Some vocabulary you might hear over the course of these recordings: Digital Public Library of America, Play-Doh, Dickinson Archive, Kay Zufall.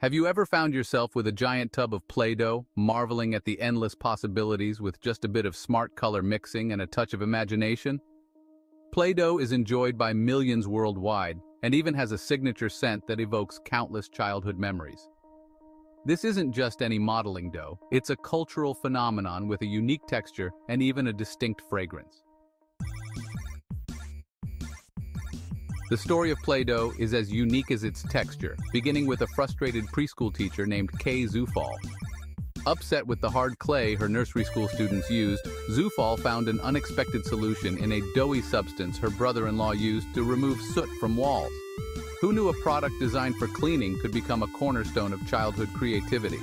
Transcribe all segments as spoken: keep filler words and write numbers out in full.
Have you ever found yourself with a giant tub of Play-Doh, marveling at the endless possibilities with just a bit of smart color mixing and a touch of imagination? Play-Doh is enjoyed by millions worldwide, and even has a signature scent that evokes countless childhood memories. This isn't just any modeling dough, it's a cultural phenomenon with a unique texture and even a distinct fragrance. The story of Play-Doh is as unique as its texture, beginning with a frustrated preschool teacher named Kay Zufall. Upset with the hard clay her nursery school students used, Zufall found an unexpected solution in a doughy substance her brother-in-law used to remove soot from walls. Who knew a product designed for cleaning could become a cornerstone of childhood creativity?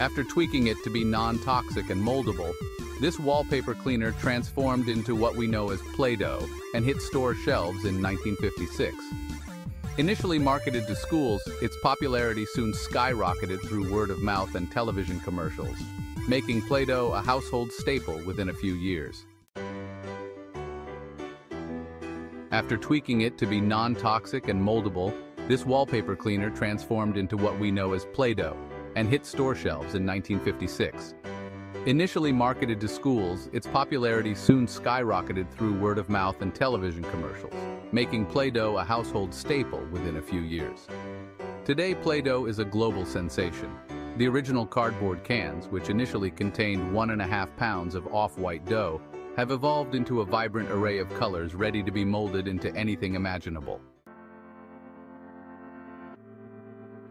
After tweaking it to be non-toxic and moldable, this wallpaper cleaner transformed into what we know as Play-Doh and hit store shelves in nineteen fifty-six. Initially marketed to schools, its popularity soon skyrocketed through word of mouth and television commercials, making Play-Doh a household staple within a few years. After tweaking it to be non-toxic and moldable, this wallpaper cleaner transformed into what we know as Play-Doh and hit store shelves in nineteen fifty-six. Initially marketed to schools, its popularity soon skyrocketed through word of mouth and television commercials, making Play-Doh a household staple within a few years. Today, Play-Doh is a global sensation. The original cardboard cans, which initially contained one and a half pounds of off-white dough, have evolved into a vibrant array of colors ready to be molded into anything imaginable.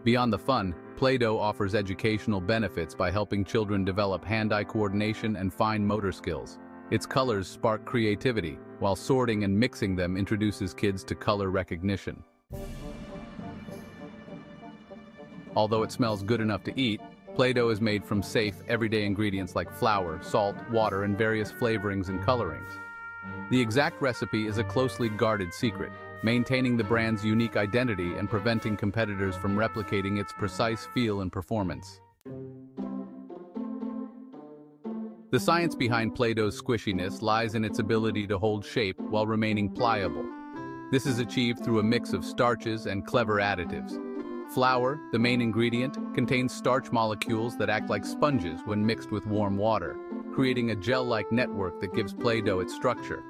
Beyond the fun, Play-Doh offers educational benefits by helping children develop hand-eye coordination and fine motor skills. Its colors spark creativity, while sorting and mixing them introduces kids to color recognition. Although it smells good enough to eat, Play-Doh is made from safe, everyday ingredients like flour, salt, water, and various flavorings and colorings. The exact recipe is a closely guarded secret, maintaining the brand's unique identity and preventing competitors from replicating its precise feel and performance. The science behind Play-Doh's squishiness lies in its ability to hold shape while remaining pliable. This is achieved through a mix of starches and clever additives. Flour, the main ingredient, contains starch molecules that act like sponges when mixed with warm water, creating a gel-like network that gives Play-Doh its structure.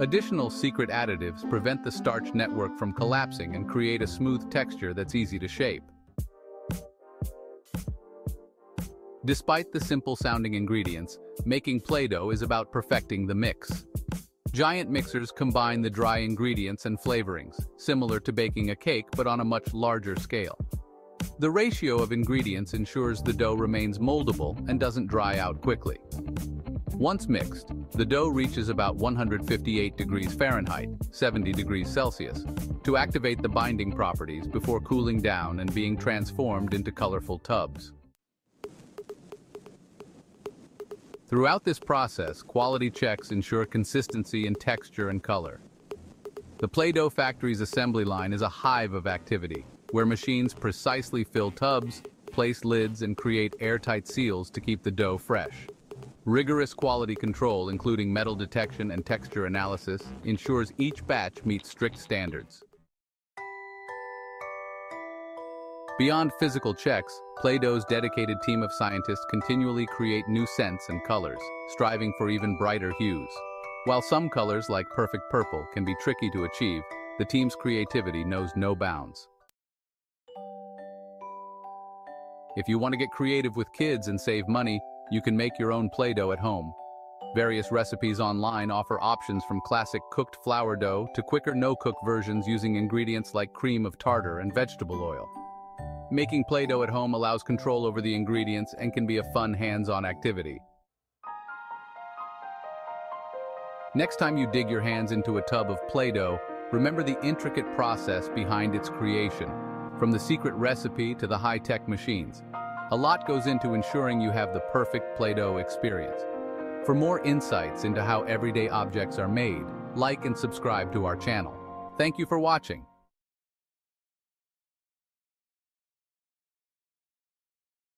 Additional secret additives prevent the starch network from collapsing and create a smooth texture that's easy to shape. Despite the simple-sounding ingredients, making Play-Doh is about perfecting the mix. Giant mixers combine the dry ingredients and flavorings, similar to baking a cake but on a much larger scale. The ratio of ingredients ensures the dough remains moldable and doesn't dry out quickly. Once mixed, the dough reaches about one hundred fifty-eight degrees Fahrenheit, seventy degrees Celsius, to activate the binding properties before cooling down and being transformed into colorful tubs. Throughout this process, quality checks ensure consistency in texture and color. The Play-Doh factory's assembly line is a hive of activity, where machines precisely fill tubs, place lids, and create airtight seals to keep the dough fresh. Rigorous quality control, including metal detection and texture analysis, ensures each batch meets strict standards. Beyond physical checks, Play-Doh's dedicated team of scientists continually create new scents and colors, striving for even brighter hues. While some colors, like perfect purple, can be tricky to achieve, the team's creativity knows no bounds. If you want to get creative with kids and save money, you can make your own Play-Doh at home. Various recipes online offer options from classic cooked flour dough to quicker no-cook versions using ingredients like cream of tartar and vegetable oil. Making Play-Doh at home allows control over the ingredients and can be a fun hands-on activity. Next time you dig your hands into a tub of Play-Doh, remember the intricate process behind its creation, from the secret recipe to the high-tech machines. A lot goes into ensuring you have the perfect Play-Doh experience. For more insights into how everyday objects are made, like and subscribe to our channel. Thank you for watching.